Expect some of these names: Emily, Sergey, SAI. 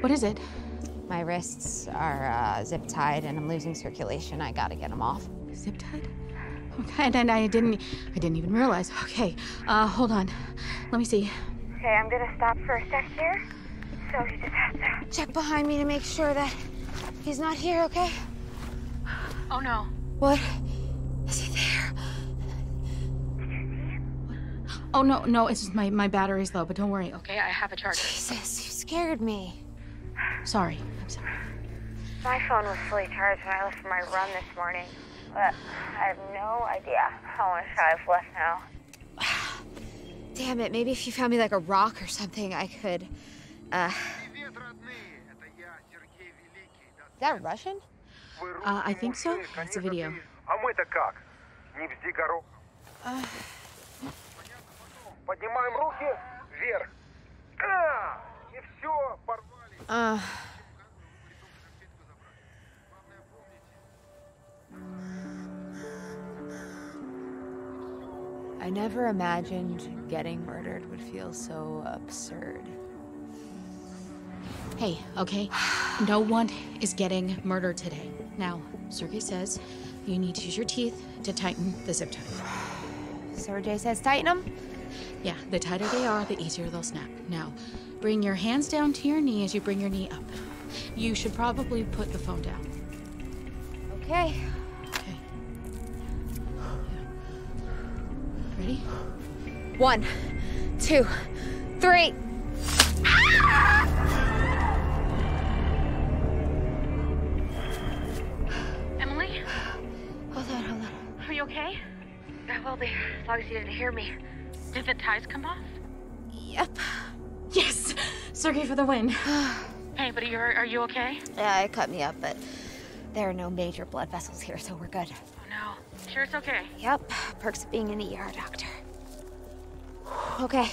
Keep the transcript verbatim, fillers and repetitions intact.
What is it? My wrists are uh, zip-tied and I'm losing circulation. I gotta get them off. Zip-tied? Okay, and, and I didn't, I didn't even realize. Okay, uh, hold on. Let me see. Okay, I'm gonna stop for a sec here. So he just has to check behind me to make sure that he's not here, okay? Oh no. What? Is he there? Did you see him? Oh no, no, it's just my, my battery's low, but don't worry, okay? I have a charger. Jesus, you scared me. Sorry, I'm sorry. My phone was fully charged when I left for my run this morning, but I have no idea how much I've left now. Damn it, maybe if you found me like a rock or something, I could, uh... Is that Russian? Uh, I think so. It's a video. Uh... Uh... I never imagined getting murdered would feel so absurd. Hey, okay? No one is getting murdered today. Now, Sergey says you need to use your teeth to tighten the zip tie. Sergey says tighten them? Yeah, the tighter they are, the easier they'll snap. Now, bring your hands down to your knee as you bring your knee up. You should probably put the phone down. Okay. Okay. Yeah. Ready? One, two, three. Emily? Hold on, hold on. Are you okay? I will be, as long as you didn't hear me. Did the ties come off? Yep. Yes! Sergey for the win. Hey, buddy, are, are you okay? Yeah, it cut me up, but there are no major blood vessels here, so we're good. Oh, no. Sure it's okay? Yep. Perks of being an E R doctor. Okay.